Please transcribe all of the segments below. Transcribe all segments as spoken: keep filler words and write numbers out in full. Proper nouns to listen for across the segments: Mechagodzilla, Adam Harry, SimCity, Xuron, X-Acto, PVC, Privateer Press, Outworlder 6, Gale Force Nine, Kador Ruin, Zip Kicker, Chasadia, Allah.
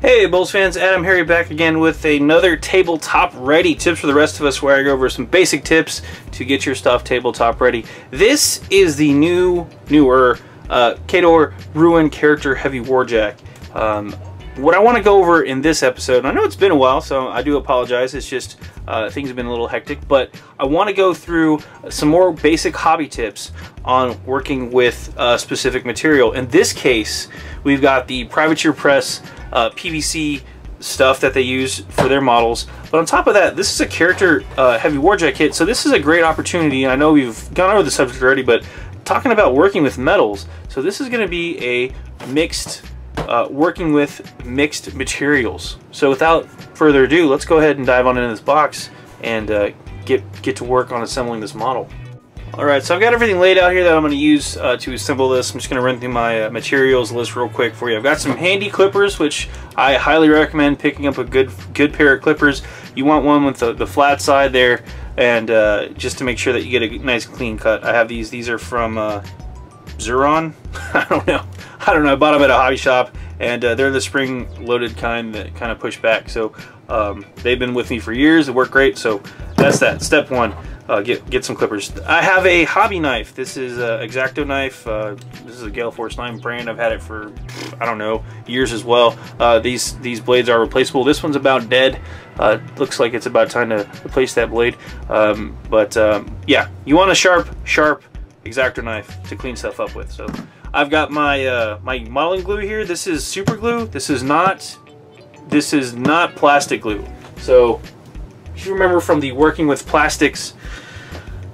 Hey Bulls fans, Adam Harry back again with another tabletop ready tips for the rest of us, where I go over some basic tips to get your stuff tabletop ready. This is the new, newer uh, Kador Ruin character heavy warjack. Um, what I want to go over in this episode, I know it's been a while, so I do apologize, it's just uh, things have been a little hectic, but I want to go through some more basic hobby tips on working with uh, specific material. In this case, we've got the Privateer Press Uh, P V C stuff that they use for their models. But on top of that, this is a character uh, heavy warjack kit, so this is a great opportunity. I know we've gone over the subject already, but talking about working with metals, so this is going to be a mixed uh, working with mixed materials. So without further ado, let's go ahead and dive on into this box and uh, get get to work on assembling this model. Alright, so I've got everything laid out here that I'm going to use uh, to assemble this. I'm just going to run through my uh, materials list real quick for you. I've got some handy clippers, which I highly recommend picking up a good good pair of clippers. You want one with the, the flat side there, and uh, just to make sure that you get a nice clean cut. I have these. These are from uh, Xuron. I don't know. I don't know. I bought them at a hobby shop, and uh, they're the spring-loaded kind that kind of push back. So um, they've been with me for years. They work great. So that's that. Step one. Uh, get, get some clippers. I have a hobby knife. This is a X-Acto knife. Uh, this is a Gale Force Nine brand. I've had it for, I don't know, years as well. Uh, these, these blades are replaceable. This one's about dead. Uh, looks like it's about time to replace that blade. Um, but um, yeah, you want a sharp, sharp X-Acto knife to clean stuff up with. So I've got my, uh, my modeling glue here. This is super glue. This is not, this is not plastic glue. So if you remember from the working with plastics,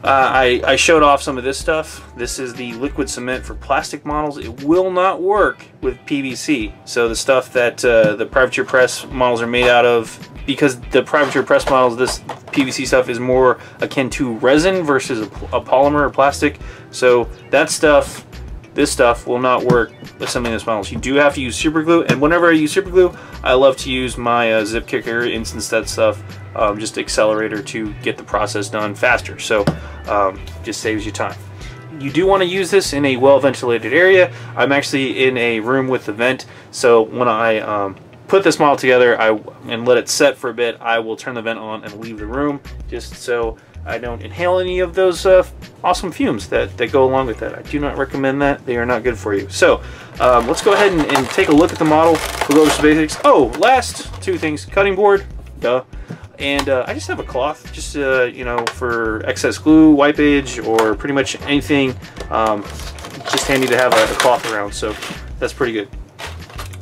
uh, I, I showed off some of this stuff. This is the liquid cement for plastic models. It will not work with P V C. So the stuff that uh, the Privateer Press models are made out of, because the Privateer Press models, this P V C stuff is more akin to resin versus a, a polymer or plastic. So that stuff, this stuff will not work assembling those models. You do have to use super glue, and whenever I use super glue, I love to use my uh, Zip Kicker, instance that stuff, um, just accelerator to get the process done faster. So um, just saves you time. You do want to use this in a well-ventilated area. I'm actually in a room with the vent, so when I um, put this model together I, and let it set for a bit, I will turn the vent on and leave the room, just so I don't inhale any of those uh, awesome fumes that, that go along with that. I do not recommend that. They are not good for you. So um, let's go ahead and, and take a look at the model. We'll go over some basics. Oh, last two things. Cutting board, duh. And uh, I just have a cloth, just, uh, you know, for excess glue, wipeage, or pretty much anything. Um, just handy to have a, a cloth around, so that's pretty good.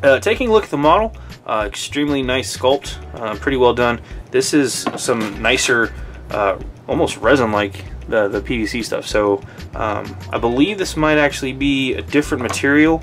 Uh, taking a look at the model, uh, extremely nice sculpt, uh, pretty well done. This is some nicer, uh, almost resin like the, the P V C stuff. So um, I believe this might actually be a different material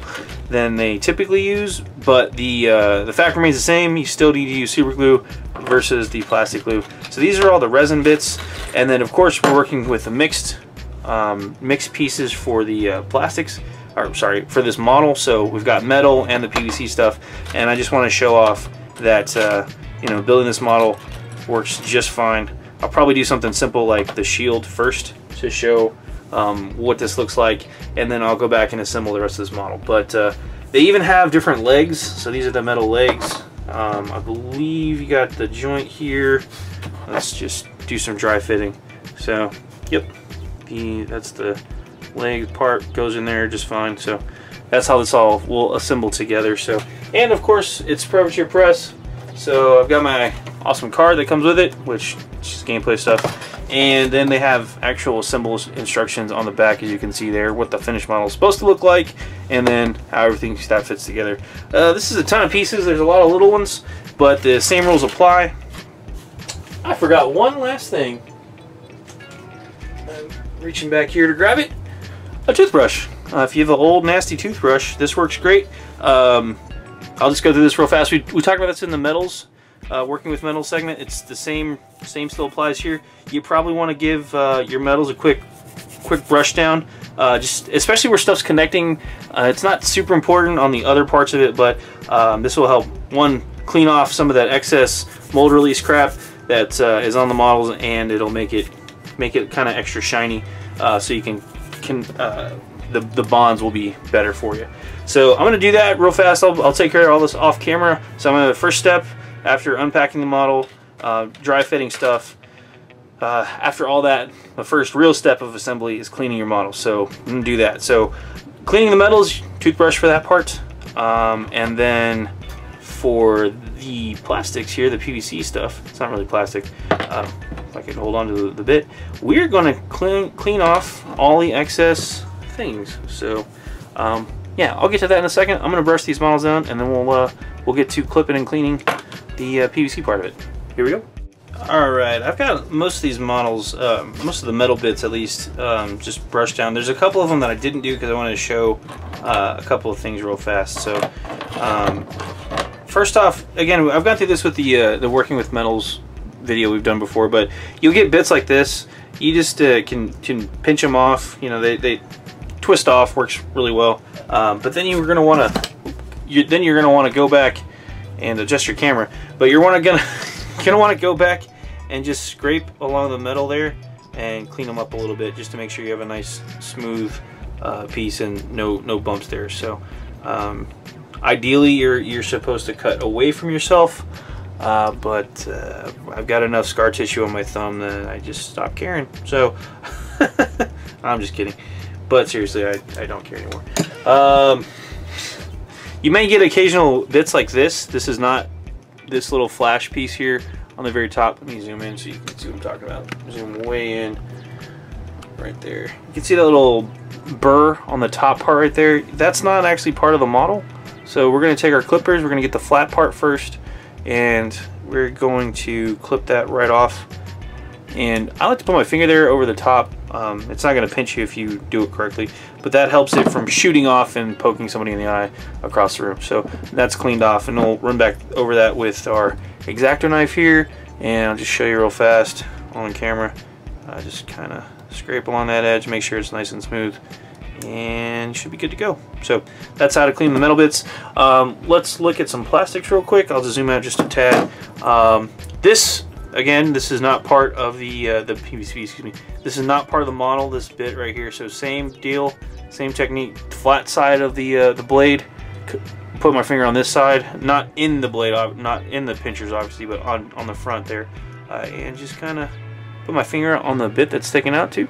than they typically use, but the uh, the fact remains the same. You still need to use super glue versus the plastic glue. So these are all the resin bits, and then of course we're working with the mixed um, mixed pieces for the uh, plastics, or sorry, for this model. So we've got metal and the P V C stuff, and I just want to show off that uh, you know, building this model works just fine. I'll probably do something simple like the shield first to show um, what this looks like, and then I'll go back and assemble the rest of this model. But uh, they even have different legs. So these are the metal legs. Um, I believe you got the joint here. Let's just do some dry fitting. So, yep, the, that's the leg part, goes in there just fine. So that's how this all will assemble together. So, and of course it's Privateer Press. So I've got my awesome card that comes with it, which is gameplay stuff, and then they have actual assembles instructions on the back, as you can see there, what the finished model is supposed to look like, and then how everything that fits together. Uh, this is a ton of pieces. There's a lot of little ones, but the same rules apply. I forgot one last thing. I'm reaching back here to grab it. A toothbrush. Uh, if you have an old nasty toothbrush, this works great. Um, I'll just go through this real fast. We, we talked about this in the metals. Uh, working with metal segment, it's the same same still applies here. You probably want to give uh, your metals a quick quick brush down, uh, just especially where stuff's connecting. Uh, it's not super important on the other parts of it, but um, this will help, one, clean off some of that excess mold release crap that uh, is on the models, and it'll make it make it kind of extra shiny, uh, so you can can uh, the, the bonds will be better for you. So I'm going to do that real fast. I'll, I'll take care of all this off camera. So I'm going to, first step after unpacking the model, uh, dry fitting stuff, uh, after all that, the first real step of assembly is cleaning your model. So I'm going to do that. So cleaning the metals, toothbrush for that part. Um, and then for the plastics here, the P V C stuff, it's not really plastic. Uh, if I can hold on to the, the bit, we're going to clean, clean off all the excess things. So um, yeah, I'll get to that in a second. I'm going to brush these models down, and then we'll uh, we'll get to clipping and cleaning the uh, P V C part of it. Here we go. All right, I've got most of these models, um, most of the metal bits at least, um, just brushed down. There's a couple of them that I didn't do because I wanted to show uh, a couple of things real fast. So um, first off, again, I've gone through this with the uh, the working with metals video we've done before, but you'll get bits like this. You just uh, can can pinch them off. You know, they, they twist off, works really well. Um, but then you're gonna want to, you, then you're gonna want to go back and adjust your camera. But you're wanna gonna gonna want to go back and just scrape along the metal there and clean them up a little bit, just to make sure you have a nice smooth uh, piece and no no bumps there. So um, ideally, you're you're supposed to cut away from yourself. Uh, but uh, I've got enough scar tissue on my thumb that I just stopped caring. So I'm just kidding, but seriously, I, I don't care anymore. Um, you may get occasional bits like this. This is not this little flash piece here on the very top. Let me zoom in so you can see what I'm talking about. Zoom way in right there. You can see that little burr on the top part right there. That's not actually part of the model. So we're going to take our clippers. We're going to get the flat part first, and we're going to clip that right off. And I like to put my finger there over the top. Um, it's not going to pinch you if you do it correctly, but that helps it from shooting off and poking somebody in the eye across the room. So that's cleaned off, and we'll run back over that with our X-Acto knife here, and I'll just show you real fast on camera. Uh, just kind of scrape along that edge, make sure it's nice and smooth, and should be good to go. So that's how to clean the metal bits. Um, let's look at some plastics real quick. I'll just zoom out just a tad. Um, this, again, this is not part of the uh, the P V C, excuse me. This is not part of the model, this bit right here. So same deal, same technique. Flat side of the uh, the blade. Put my finger on this side, not in the blade, not in the pinchers obviously, but on, on the front there. Uh, and just kind of put my finger on the bit that's sticking out too.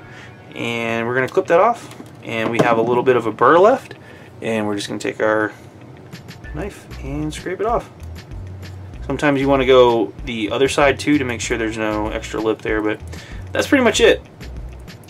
And we're gonna clip that off. And we have a little bit of a burr left, and we're just going to take our knife and scrape it off. Sometimes you want to go the other side too to make sure there's no extra lip there, but that's pretty much it.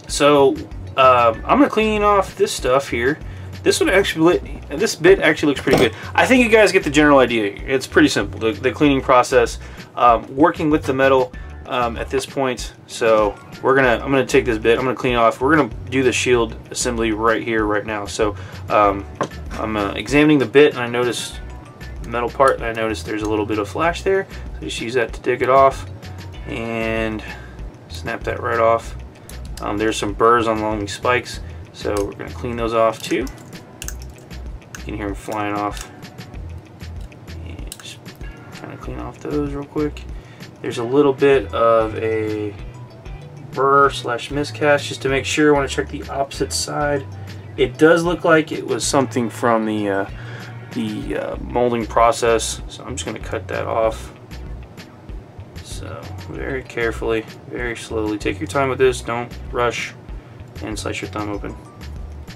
So uh, I'm going to clean off this stuff here. This one actually, this bit actually looks pretty good. I think you guys get the general idea. It's pretty simple, the, the cleaning process, um, working with the metal. Um, at this point, so we're gonna I'm gonna take this bit, I'm gonna clean it off. We're gonna do the shield assembly right here right now. So um, I'm uh, examining the bit, and I noticed the metal part, and I noticed there's a little bit of flash there, so just use that to dig it off and snap that right off. Um, there's some burrs on along these spikes, so we're gonna clean those off too. You can hear them flying off, and just kind of clean off those real quick. There's a little bit of a burr slash miscast, just to make sure. I want to check the opposite side. It does look like it was something from the uh, the uh, molding process, so I'm just going to cut that off. So very carefully, very slowly. Take your time with this. Don't rush and slice your thumb open.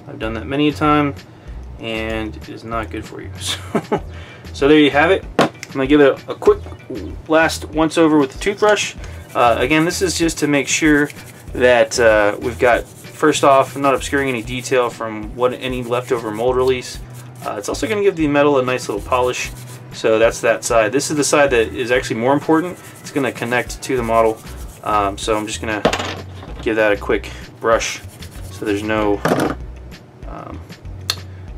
I've done that many a time, and it is not good for you. So, so there you have it. I'm gonna give it a, a quick last once over with the toothbrush. Uh, again, this is just to make sure that uh, we've got, first off, I'm not obscuring any detail from what any leftover mold release. Uh, it's also gonna give the metal a nice little polish. So that's that side. This is the side that is actually more important. It's gonna connect to the model. Um, so I'm just gonna give that a quick brush so there's no um,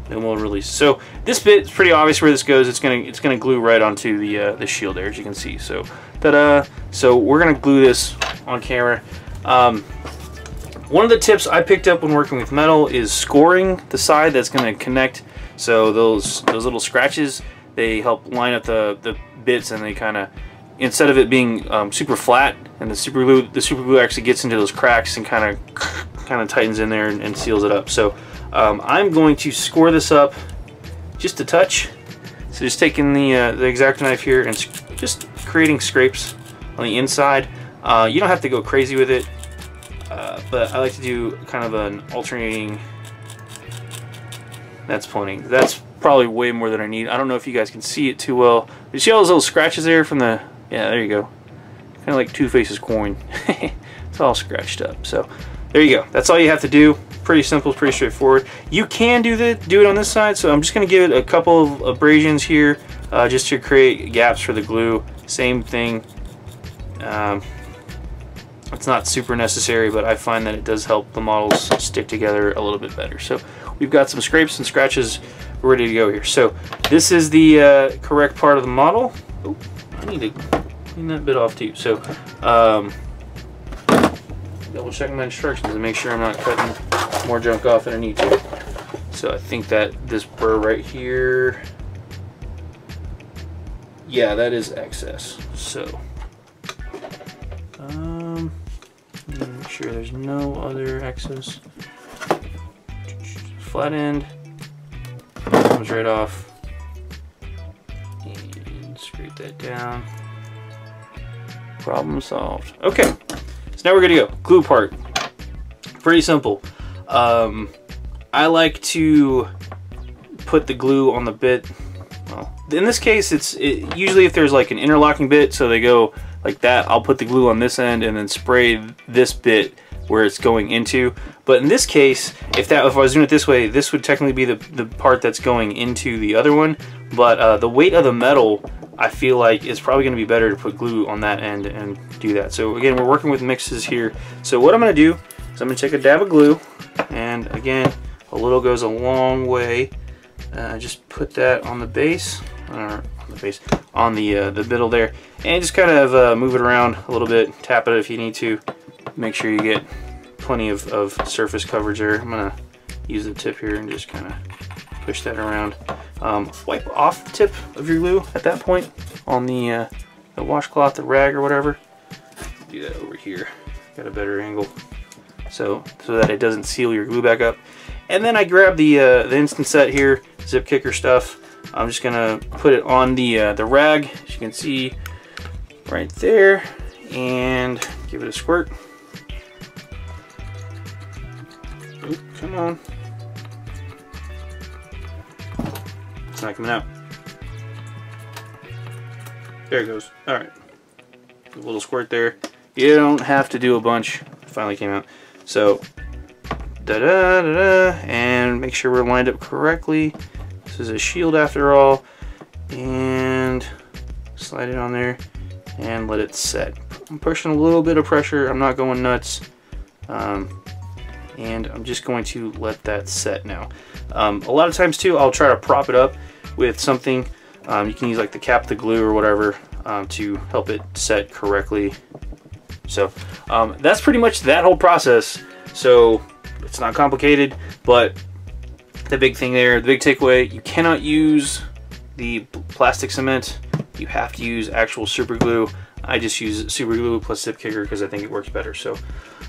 no mold release. So this bit is pretty obvious where this goes. It's gonna it's gonna glue right onto the uh, the shield there, as you can see. So ta-da! So we're gonna glue this on camera. Um, one of the tips I picked up when working with metal is scoring the side that's gonna connect. So those those little scratches, they help line up the the bits, and they kind of, instead of it being um, super flat, and the super glue the super glue actually gets into those cracks and kind of kind of tightens in there and, and seals it up. So Um, I'm going to score this up just a touch. So just taking the, uh, the X-Acto knife here and just creating scrapes on the inside. Uh, you don't have to go crazy with it, uh, but I like to do kind of an alternating. That's plenty. That's probably way more than I need. I don't know if you guys can see it too well. You see all those little scratches there from the, yeah, there you go. Kind of like Two-Face's coin. It's all scratched up. So there you go. That's all you have to do. Pretty simple, pretty straightforward. You can do the do it on this side, so I'm just going to give it a couple of abrasions here, uh, just to create gaps for the glue. Same thing. Um, it's not super necessary, but I find that it does help the models stick together a little bit better. So we've got some scrapes and scratches ready to go here. So this is the uh, correct part of the model. Oh, I need to clean that bit off too. So um, double checking my instructions to make sure I'm not cutting more junk off than I need to. So I think that this burr right here, yeah, that is excess. So um, make sure there's no other excess. Flat end comes right off, and scrape that down. Problem solved. Okay, so now we're gonna go glue part. Pretty simple. Um, I like to put the glue on the bit. Well, in this case, it's it, usually if there's like an interlocking bit, so they go like that, I'll put the glue on this end and then spray this bit where it's going into. But in this case, if that if I was doing it this way, this would technically be the, the part that's going into the other one. But uh, the weight of the metal, I feel like it's probably going to be better to put glue on that end and do that. So again, we're working with mixes here. So what I'm going to do is I'm going to take a dab of glue. And again, a little goes a long way. Uh, just put that on the base, or on the base, on the uh, the middle there, and just kind of uh, move it around a little bit. Tap it if you need to. Make sure you get plenty of, of surface coverage there. I'm gonna use the tip here and just kind of push that around. Um, wipe off the tip of your glue at that point on the uh, the washcloth, the rag, or whatever. Do that over here. Got a better angle. So, so that it doesn't seal your glue back up. And then I grab the uh, the instant set here, Zip Kicker stuff. I'm just gonna put it on the uh, the rag, as you can see right there, and give it a squirt. Oop, come on. It's not coming out. There it goes. All right, a little squirt there. You don't have to do a bunch. It finally came out. So, da-da, da-da, and make sure we're lined up correctly. This is a shield after all, and slide it on there and let it set. I'm pushing a little bit of pressure. I'm not going nuts, um, and I'm just going to let that set now. Um, a lot of times too, I'll try to prop it up with something. Um, you can use like the cap, the glue, or whatever um, to help it set correctly. So um, that's pretty much that whole process. So it's not complicated, but the big thing there, the big takeaway, you cannot use the plastic cement. You have to use actual super glue. I just use super glue plus Zip Kicker because I think it works better. So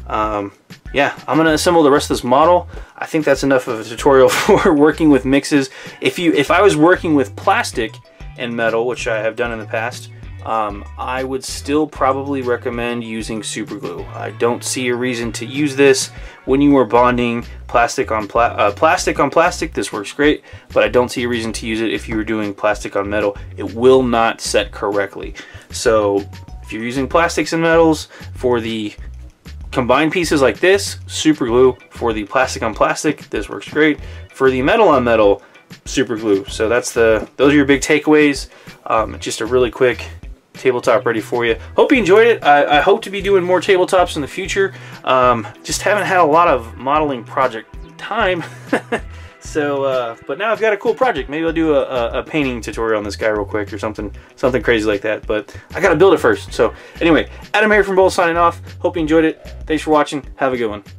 um, yeah, I'm gonna assemble the rest of this model. I think that's enough of a tutorial for working with mixes. If you, if I was working with plastic and metal, which I have done in the past, Um, I would still probably recommend using super glue. I don't see a reason to use this when you are bonding plastic on pla uh, plastic on plastic. This works great, but I don't see a reason to use it if you were doing plastic on metal. It will not set correctly. So if you're using plastics and metals for the combined pieces like this, super glue. For the plastic on plastic, this works great. For the metal on metal, super glue. So that's the those are your big takeaways. Um, just a really quick tabletop ready for you. Hope you enjoyed it. I, I hope to be doing more tabletops in the future. Um, just haven't had a lot of modeling project time. So, uh, but now I've got a cool project. Maybe I'll do a, a, a painting tutorial on this guy real quick or something, something crazy like that. But I got to build it first. So anyway, Adam Harry from Bull signing off. Hope you enjoyed it. Thanks for watching. Have a good one.